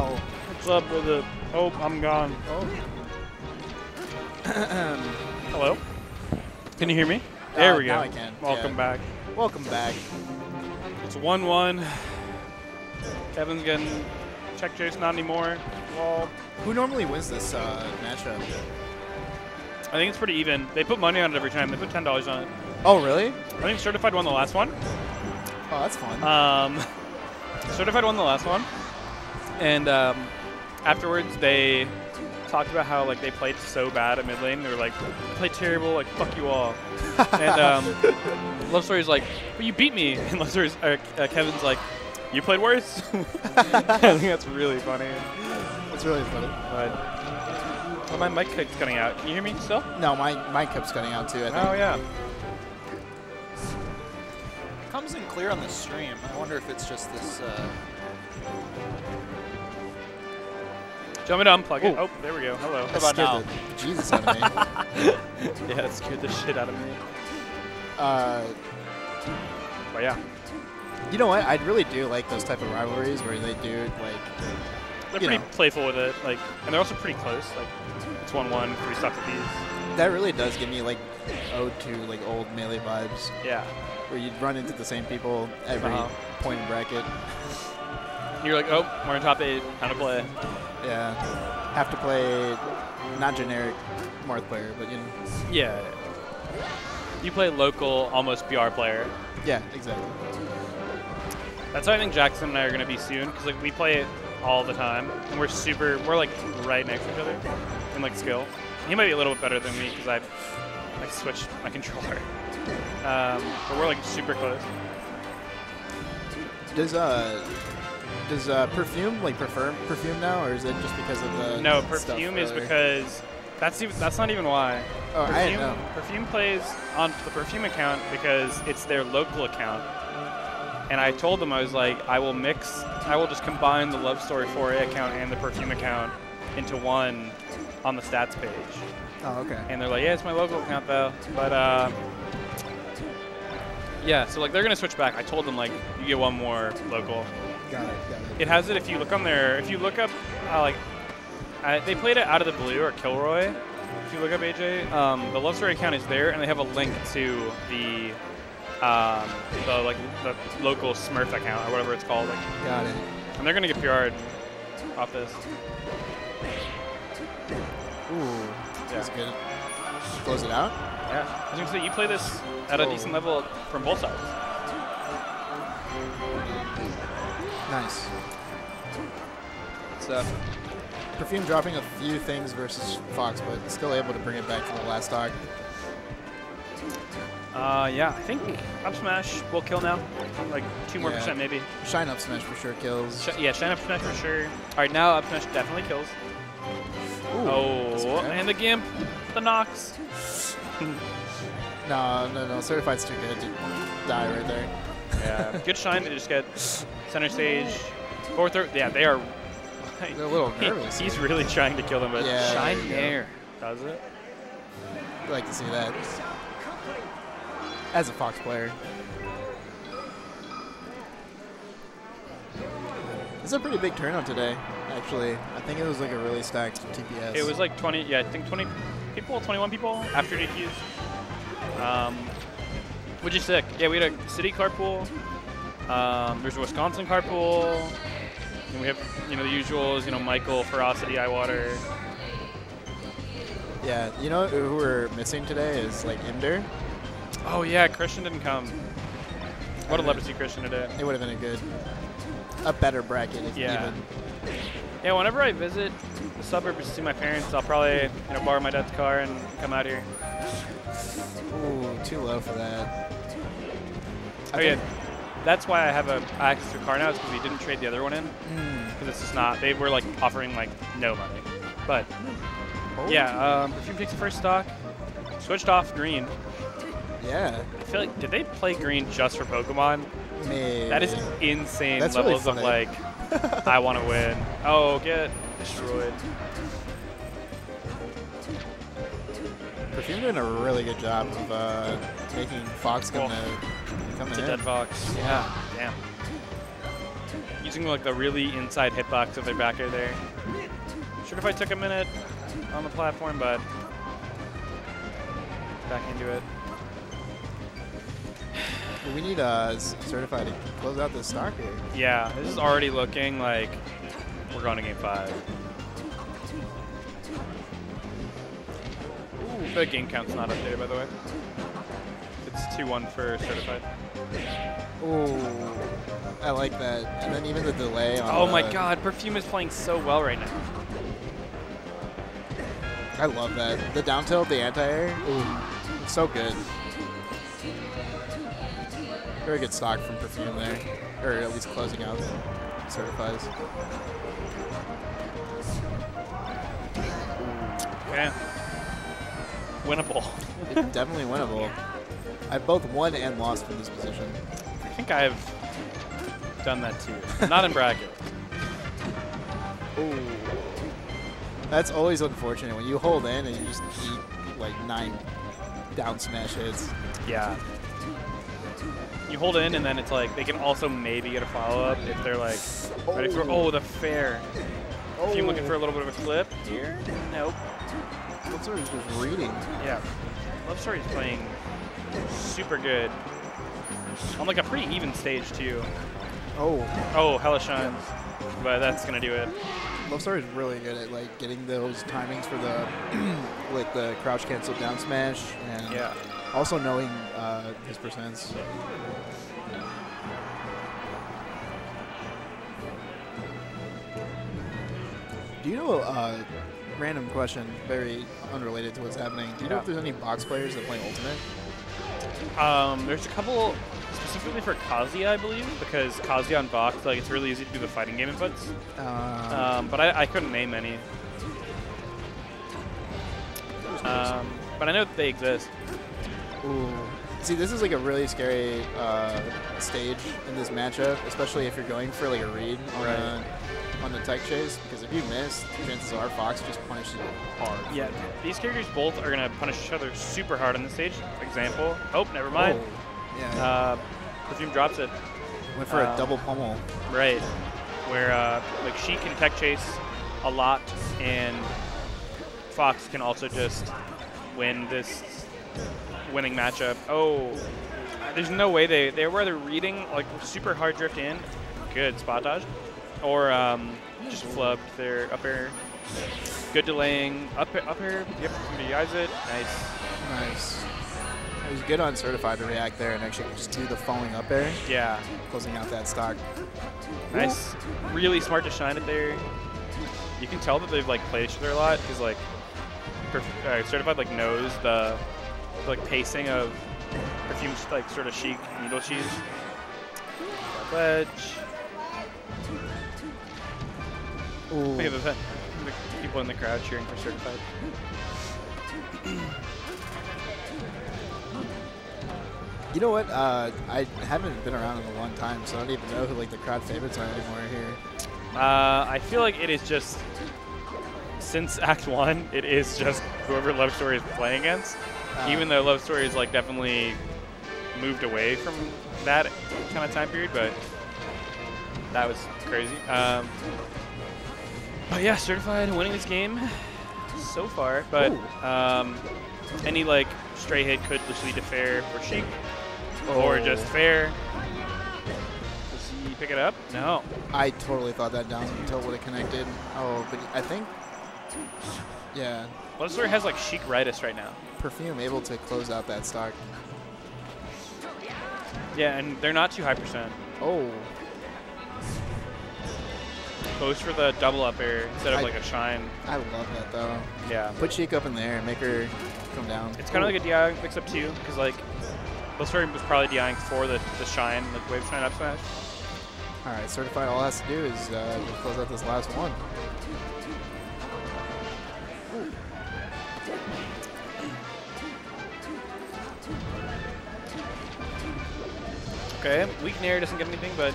well. What's up with it? Oh, I'm gone. Oh. Hello? Can you hear me? There we go. Now I can. Welcome back. Welcome back. It's 1-1. Kevin's getting check chase, not anymore. Well, who normally wins this matchup? I think it's pretty even. They put money on it every time. They put $10 on it. Oh, really? I think Certified won the last one. Oh, that's fun. Certified won the last one. And afterwards, they talked about how like they played so bad at mid lane. They were like, play terrible, like, fuck you all. And Love Story's like, but you beat me. And Love Story's, Kevin's like, you played worse? I think that's really funny. That's really funny. But, oh, my mic keeps cutting out. Can you hear me still? No, my mic keeps cutting out too, I think. Oh, yeah. Comes in clear on the stream. I wonder if it's just this. Do you want me to unplug it? Oh, there we go. Hello. How about now? The Jesus out of me. Yeah, it scared the shit out of me. But yeah. You know what? I really do like those type of rivalries where they do like. They're pretty playful with it, like, and they're also pretty close. Like, it's 1-1, pretty stuck with these. That really does give me like ode to like old Melee vibes. Yeah. Where you'd run into the same people every point in bracket. You're like, oh, we're in top 8, how to play. Yeah. Have to play not generic Marth player, but you know. Yeah. You play local, almost BR player. Yeah, exactly. That's how I think Jackson and I are going to be soon, because like, we play it all the time, and we're super, we're like right next to each other in like skill. He might be a little bit better than me, because I switched my controller. But we're like super close. Does Perfume like prefer Perfume now, or is it just because of the? No, Perfume is because that's not even why. Oh, Perfume, I didn't know. Perfume plays on the Perfume account because it's their local account, and I told them I was like, I will just combine the Love Story 4A account and the Perfume account into one on the stats page. Oh, okay. And they're like, yeah, it's my local account though, but. Yeah, so like they're gonna switch back. I told them like you get one more local. Got it. Got it. It has it if you look on there. If you look up, they played it Out of the Blue or Kilroy. If you look up AJ, the Love Story account is there, and they have a link to the local Smurf account or whatever it's called. Like, got it. And they're gonna get PR'd off this. Ooh, that's good. Close it out. Yeah. I was gonna say you play this at a decent level from both sides. Nice. So, Perfume dropping a few things versus Fox, but still able to bring it back to the last stock. Yeah, I think up smash will kill now. Like 2% more maybe. Shine up smash for sure kills. Shine up smash for sure. All right, now up smash definitely kills. Ooh, oh, and the gimp, the Nox. No, Certified's too good to die right there. Yeah, good shine to just get center stage. Fourth, yeah, they are. Like, they're a little nervous. He's really trying to kill them, but yeah, shine there. Does it? I like to see that. As a Fox player. It's a pretty big turnout today, actually. I think it was like a really stacked TPS. It was like 20, yeah, I think 20 people, 21 people after DQs. Which is sick. Yeah, we had a city carpool. There's a Wisconsin carpool. And we have, you know, the usuals, you know, Michael, Ferocity, Eyewater. Yeah, you know who we're missing today is, like, Imder. Oh, yeah, Christian didn't come. I would have loved to see Christian today. It would have been a better bracket. Even. Yeah, whenever I visit the suburbs to see my parents, I'll probably, you know, borrow my dad's car and come out here. Ooh, too low for that. Oh yeah, that's why I have access to a car now, is because we didn't trade the other one in. Because it's just not, they were like offering like no money. But yeah, Perfume takes the first stock, switched off green. Yeah. I feel like, did they play green just for Pokemon? Maybe. That is insane. That's levels really of like, I want to win. Oh, get destroyed. Perfume doing a really good job of making Fox come in. It's a dead Fox. Yeah. Damn. You using like the really inside hitbox of their back air there. Certified took a minute on the platform, but back into it. We need Certified to close out this stock here. Yeah, this is already looking like we're going to game 5. Ooh, the game count's not updated, by the way. It's 2-1 for Certified. Ooh, I like that. And then even the delay on Oh my god, Perfume is playing so well right now. I love that. The down tilt, the anti-air, ooh, it's so good. Very good stock from Perfume there, or at least closing out Certifies. Okay. Winnable. Definitely winnable. I've both won and lost from this position. I think I've done that too. Not in bracket. Ooh. That's always unfortunate when you hold in and you just eat like 9 down smash hits. Yeah. You hold in and then it's like they can also maybe get a follow-up if they're like ready for the fair. Oh. If you're looking for a little bit of a clip here, nope. Love Story's just reading. Yeah, Love Story's playing super good on like a pretty even stage too. Oh, hella shines, but that's gonna do it. Love Story's really good at like getting those timings for the like the crouch cancel down smash and yeah. Also knowing his percents. Do you know, random question, very unrelated to what's happening, do you know if there's any box players that play Ultimate? There's a couple, specifically for Kazuya, I believe, because Kazuya on Fox, like, it's really easy to do the fighting game inputs. But I couldn't name any. But I know that they exist. Ooh. See, this is like a really scary stage in this matchup, especially if you're going for like a read on the tech chase, because if you miss, chances are Fox just punishes you hard. Yeah, these characters both are going to punish each other super hard on this stage. For example, never mind. Oh, yeah. Perfume drops it. Went for a double pummel. Right, where like she can tech chase a lot, and Fox can also just win this winning matchup. Oh, there's no way they were either reading like super hard drift in, good spot dodge, or just flubbed their up air. Good delaying up air. Yep, somebody eyes it. Nice. It was good on Certified to react there and actually just do the falling up air. Yeah, closing out that stock. Nice. Really smart to shine it there. You can tell that they've like played each other a lot because like Certified like knows the like pacing of Perfume's like sort of chic needle cheese. Ledge. We have the people in the crowd cheering for Certified. You know what? I haven't been around in a long time, so I don't even know who like the crowd favorites are anymore here. I feel like it is just since Act 1, it is just whoever Love Story is playing against. Even though Love Story is like definitely moved away from that kind of time period, but that was crazy. But yeah, Certified winning this game so far, but any like stray hit could just lead to fair for Sheik, or just fair. Does he pick it up? No. I totally thought that down until it would have connected. Oh, but I think, yeah. Love Story has like Sheik-ritis right now. Perfume able to close out that stock. Yeah, and they're not too high percent. Oh. Goes for the double up air instead of like a shine. I love that though. Yeah. Put Sheik up in there and make her come down. It's kind of like a DI mix up too, because like Love Story was probably DIing for the shine, like wave shine up smash. All right, Certified all it has to do is close out this last one. Okay, weak nair doesn't get anything, but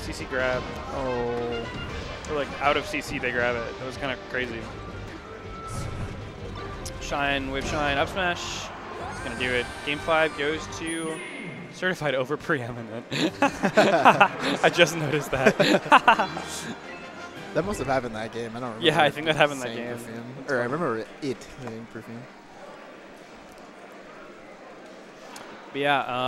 CC grab. Oh. Or like out of CC they grab it. That was kind of crazy. Shine, wave shine, up smash. going to do it. Game 5 goes to Certified over Preeminent. I just noticed that. That must have happened that game. I don't remember. Yeah, I think that happened that game. Or I remember it being Perfume. But yeah.